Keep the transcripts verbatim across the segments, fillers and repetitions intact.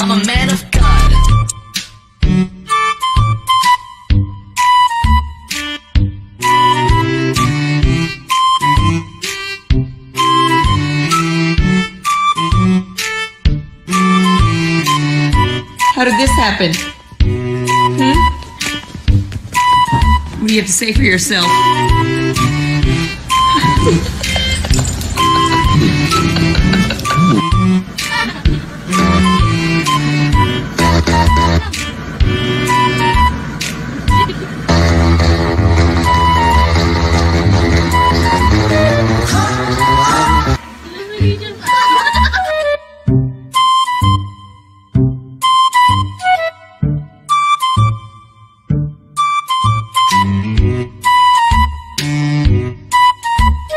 I'm a man of God. How did this happen? Hmm? What do you have to say for yourself?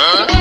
Huh?